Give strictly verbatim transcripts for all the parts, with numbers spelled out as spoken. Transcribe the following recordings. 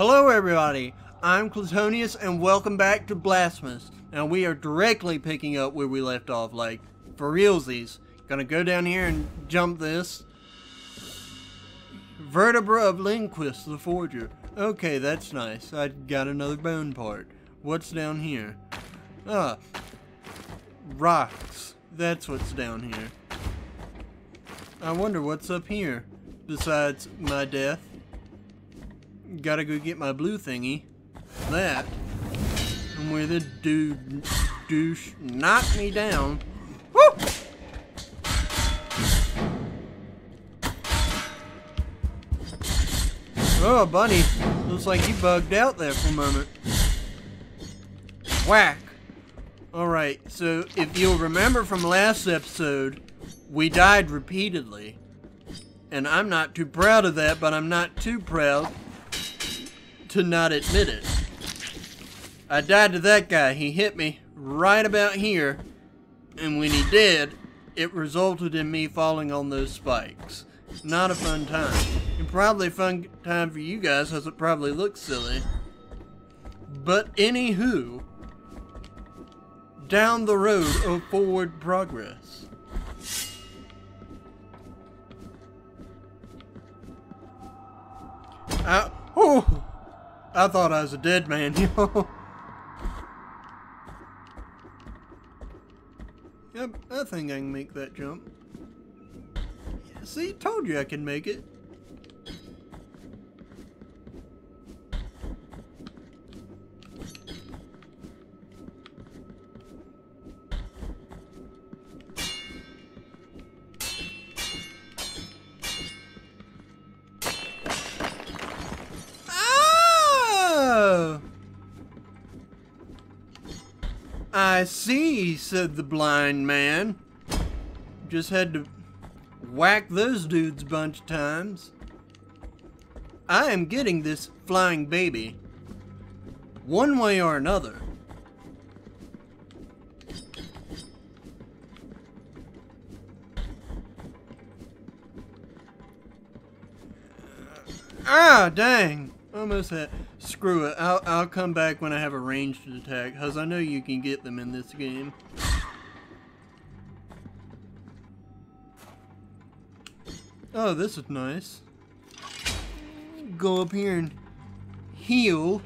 Hello everybody, I'm Claytonius and welcome back to Blasphemous. Now we are directly picking up where we left off, like, for realsies. Gonna go down here and jump this. Vertebra of Lindquist the Forger. Okay, that's nice. I got another bone part. What's down here? Ah, rocks. That's what's down here. I wonder what's up here, besides my death. Gotta go get my blue thingy. That. And where the dude douche knocked me down. Woo! Oh, bunny. Looks like you bugged out there for a moment. Whack. Alright, so if you'll remember from last episode, we died repeatedly. And I'm not too proud of that, but I'm not too proud to not admit it. I died to that guy. He hit me right about here, and when he did, it resulted in me falling on those spikes. Not a fun time. And probably a fun time for you guys, as it probably looks silly. But anywho, down the road of forward progress. I, oh! I thought I was a dead man, yo. Yep, I think I can make that jump. See, told you I can make it. I see, said the blind man. Just had to whack those dudes a bunch of times. I am getting this flying baby one way or another. Ah, dang. Almost had. Screw it. I'll, I'll come back when I have a ranged attack, because I know you can get them in this game. Oh, this is nice. Go up here and heal.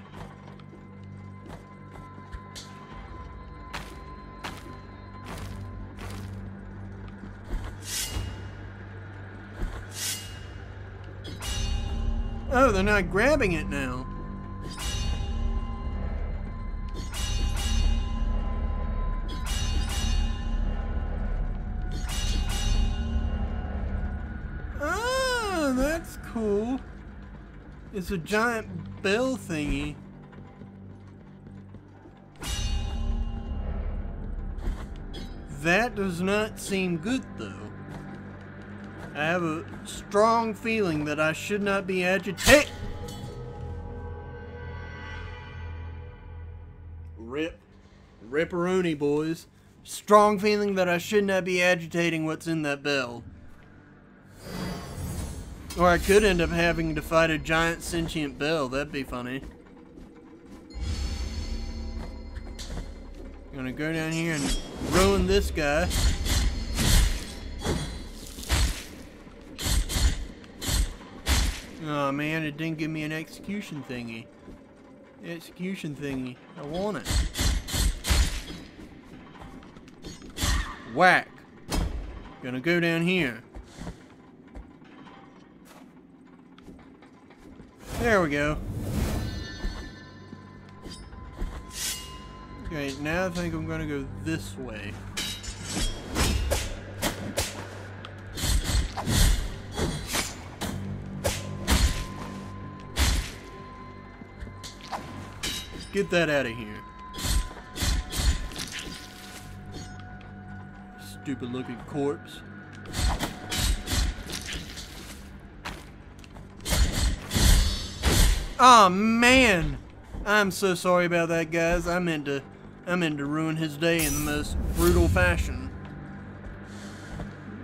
Oh, they're not grabbing it now. Oh, that's cool. It's a giant bell thingy. That does not seem good, though. I have a strong feeling that I should not be agitated. Rip. Ripperoni, boys. Strong feeling that I should not be agitating what's in that bell. Or I could end up having to fight a giant sentient bell. That'd be funny. I'm gonna go down here and ruin this guy. Oh man, it didn't give me an execution thingy. Execution thingy. I want it. Whack. Gonna go down here. There we go. Okay, now I think I'm gonna go this way. Get that out of here. Stupid looking corpse. Aw, man! I'm so sorry about that, guys. I meant to, I meant to ruin his day in the most brutal fashion.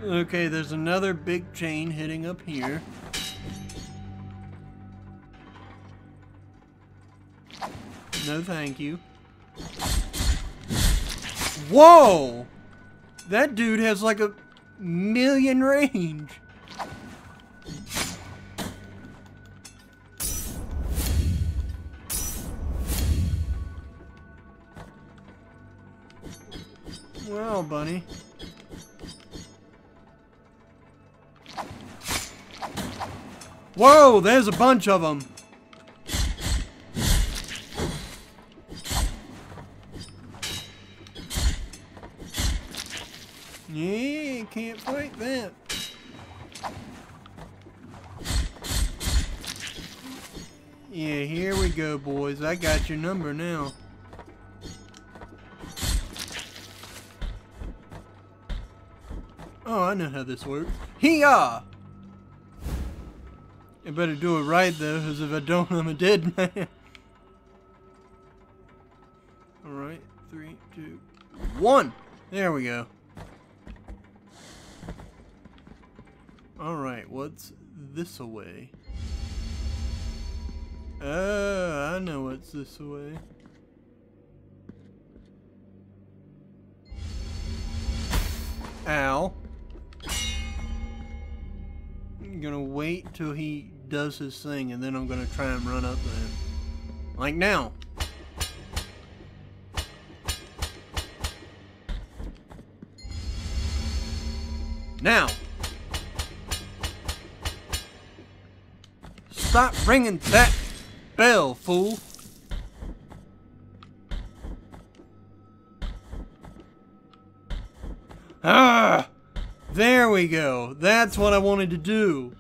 Okay, there's another big chain hitting up here. No thank you. Whoa! That dude has like a million range. Well, bunny. Whoa, there's a bunch of them. Yeah, can't fight that. Yeah, here we go, boys. I got your number now. Oh, I know how this works. Hee-yah! I better do it right, though, because if I don't, I'm a dead man. Alright, three, two, one! There we go. Alright, what's this-a-way? Oh, I know what's this-a-way. Ow. I'm gonna wait till he does his thing and then I'm gonna try and run up to him. Like now. Now. Stop ringing that bell, fool. Ah! There we go. That's what I wanted to do.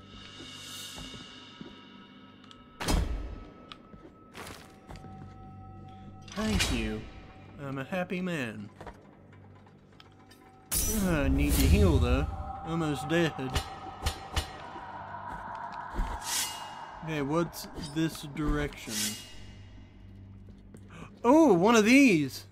Thank you. I'm a happy man. I need to heal though. Almost dead. Okay, what's this direction? Oh, one of these.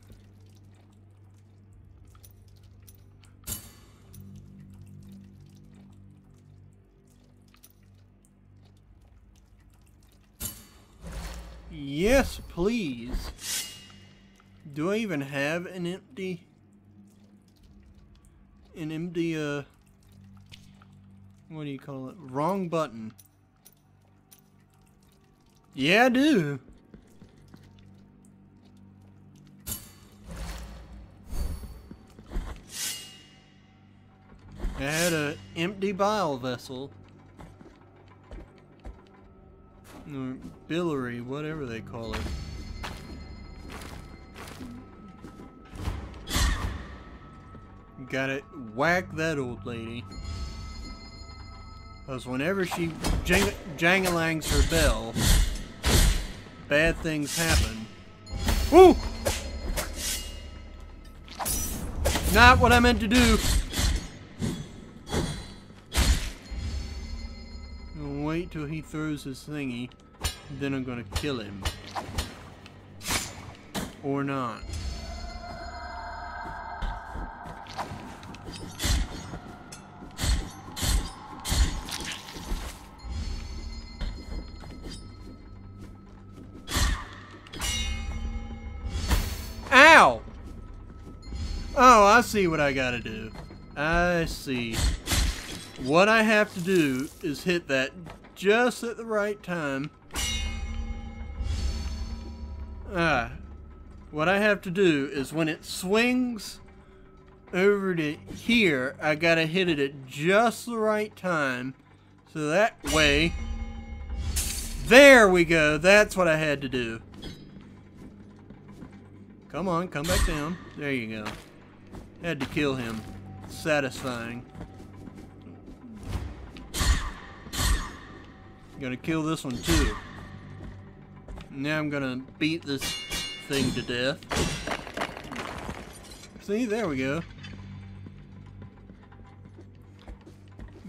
Yes, please. Do I even have an empty... An empty, uh... what do you call it? Wrong button. Yeah, I do. I had an empty bile vessel. Or billory, whatever they call it. Gotta whack that old lady. Because whenever she jang jangalangs her bell, bad things happen. Woo! Not what I meant to do. I'll wait till he throws his thingy, then I'm gonna kill him. Or not. Oh, I see what I gotta do. I see. What I have to do is hit that just at the right time. Ah. What I have to do is when it swings over to here, I gotta hit it at just the right time. So that way... There we go! That's what I had to do. Come on, come back down. There you go. Had to kill him. Satisfying. Gonna kill this one too. Now I'm gonna beat this thing to death. See, there we go.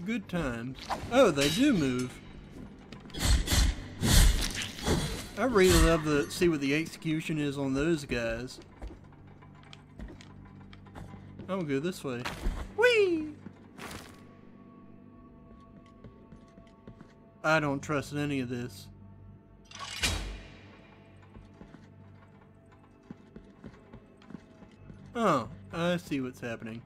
Good times. Oh, they do move. I really love to see what the execution is on those guys. I'm gonna go this way. Whee! I don't trust any of this. Oh, I see what's happening.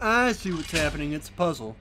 I see what's happening. It's a puzzle.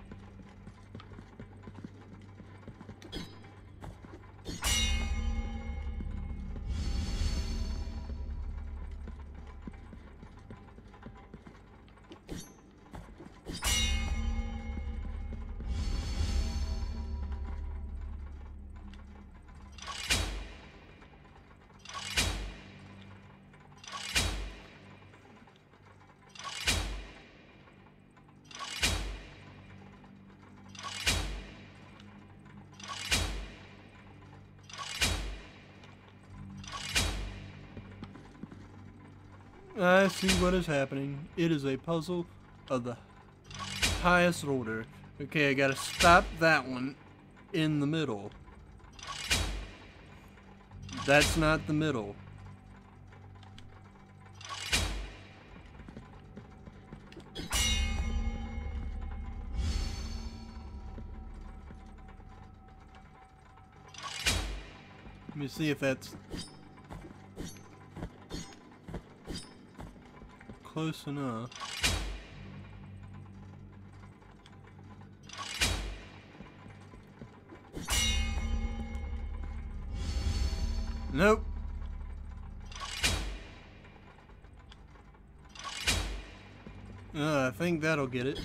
I see what is happening. It is a puzzle of the highest order. Okay, I gotta stop that one in the middle. That's not the middle. Let me see if that's close enough. Nope. Uh, I think that'll get it.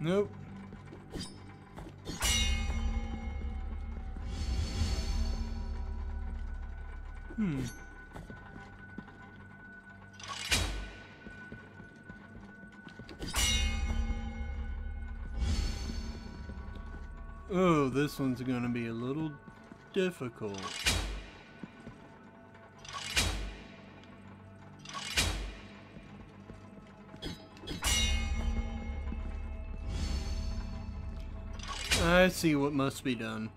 Nope. Hmm. Oh, this one's gonna be a little difficult. I see what must be done.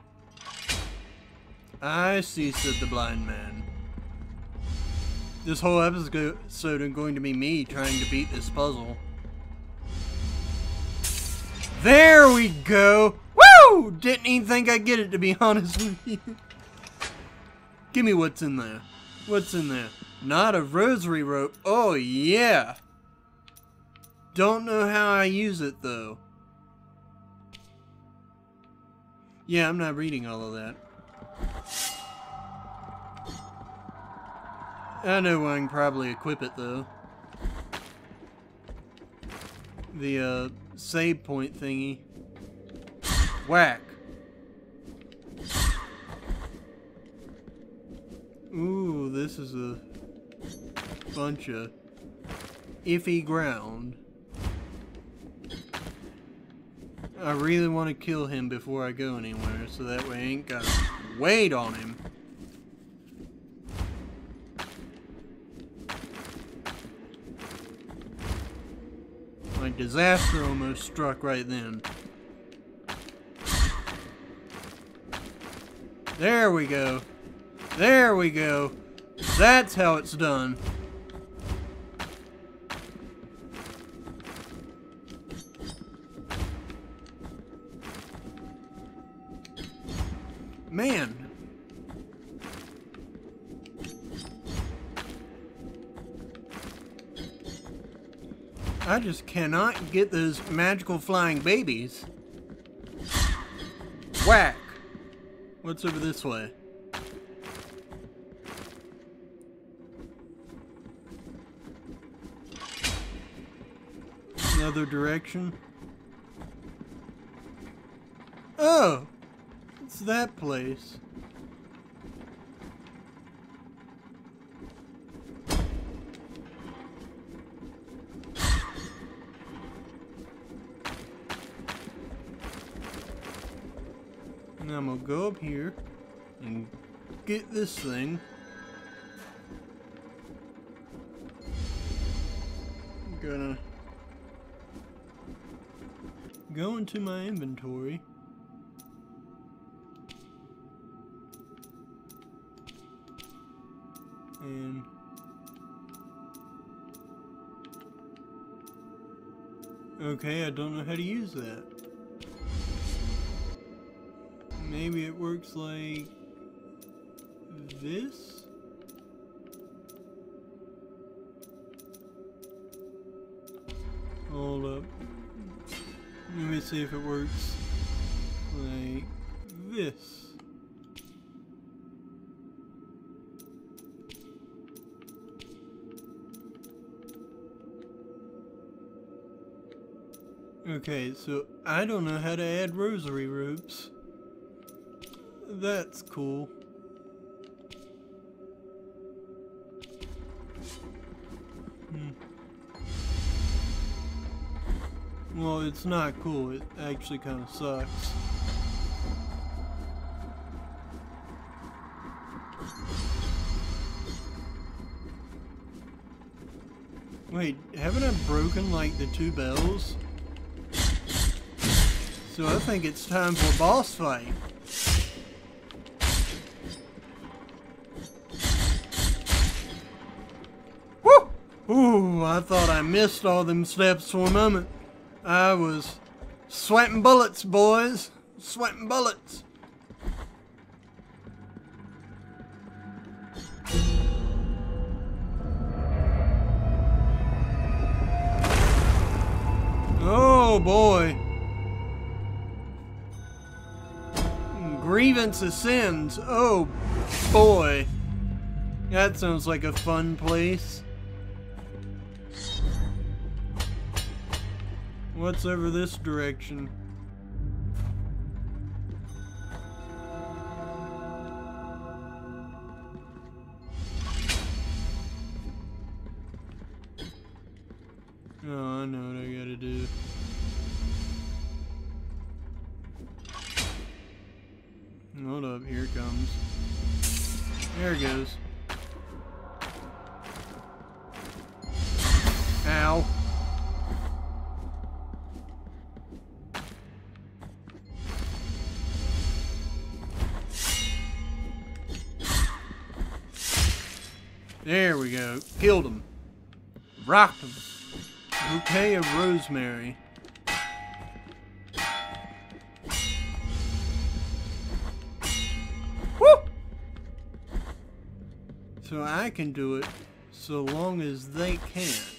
I see, said the blind man. This whole episode is going to be me trying to beat this puzzle. There we go! Woo! Didn't even think I'd get it, to be honest with you. Give me what's in there. What's in there? Knot of rosary rope. Oh, yeah! Don't know how I use it, though. Yeah, I'm not reading all of that. I know I can probably equip it, though. The, uh, save point thingy. Whack. Ooh, this is a bunch of iffy ground. I really want to kill him before I go anywhere, so that way I ain't got to wait on him. Disaster almost struck right then. There we go. There we go. That's how it's done. Man. I just cannot get those magical flying babies. Whack! What's over this way? Another direction? Oh! It's that place. I'm gonna go up here and get this thing. I'm gonna go into my inventory. And okay, I don't know how to use that. maybe it works like this? Hold up. Let me see if it works like this. Okay, so I don't know how to add rosary ropes. That's cool. Hmm. Well, it's not cool. It actually kind of sucks. Wait, haven't I broken like the two bells? So I think it's time for a boss fight. Woo! Ooh, I thought I missed all them steps for a moment. I was sweating bullets, boys. Sweating bullets. Oh boy. Grievance of Sins. Oh boy. That sounds like a fun place. What's over this direction? Oh, I know what I gotta do. Hold up, here it comes. There it goes. Ow. There we go. Killed him. Rocked him. Bouquet of rosemary. So I can do it so long as they can't.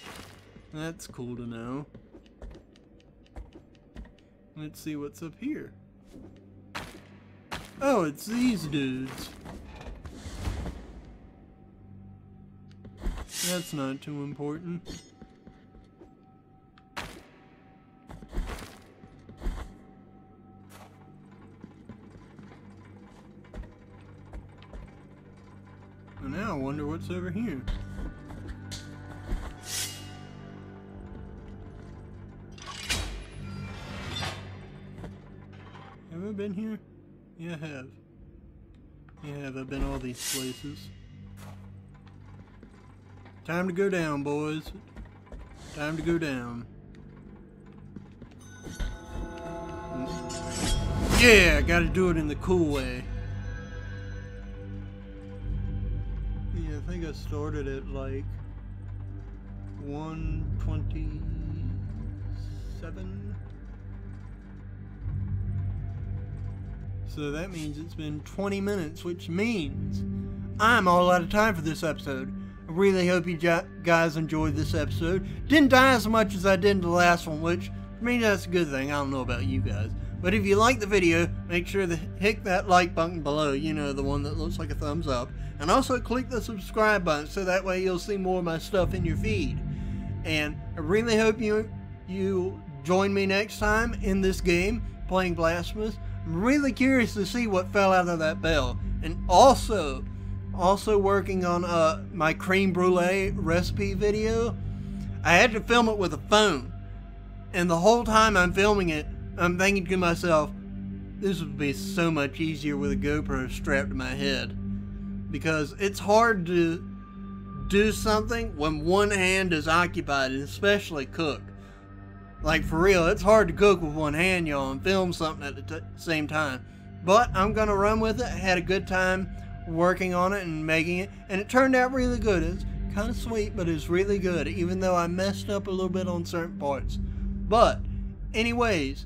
That's cool to know. Let's see what's up here. Oh, it's these dudes. That's not too important. Now I wonder what's over here. Have I been here? Yeah, I have. Yeah, I have. I've been all these places. Time to go down, boys. Time to go down. Yeah, gotta do it in the cool way. I think I started at like one twenty-seven. So that means it's been twenty minutes, which means I'm all out of time for this episode. I really hope you guys enjoyed this episode. Didn't die as much as I did in the last one, which for me that's a good thing. I don't know about you guys. But if you like the video, make sure to hit that like button below, you know, the one that looks like a thumbs up. And also click the subscribe button, so that way you'll see more of my stuff in your feed. And I really hope you you join me next time in this game, playing Blasphemous. I'm really curious to see what fell out of that bell. And also, also working on uh, my creme brulee recipe video. I had to film it with a phone. And the whole time I'm filming it, I'm thinking to myself, this would be so much easier with a GoPro strapped to my head, because it's hard to do something when one hand is occupied, and especially cook. Like for real, it's hard to cook with one hand, y'all, and film something at the t same time. But I'm gonna run with it. I had a good time working on it and making it, and it turned out really good. It's kind of sweet, but it's really good, even though I messed up a little bit on certain parts. But anyways,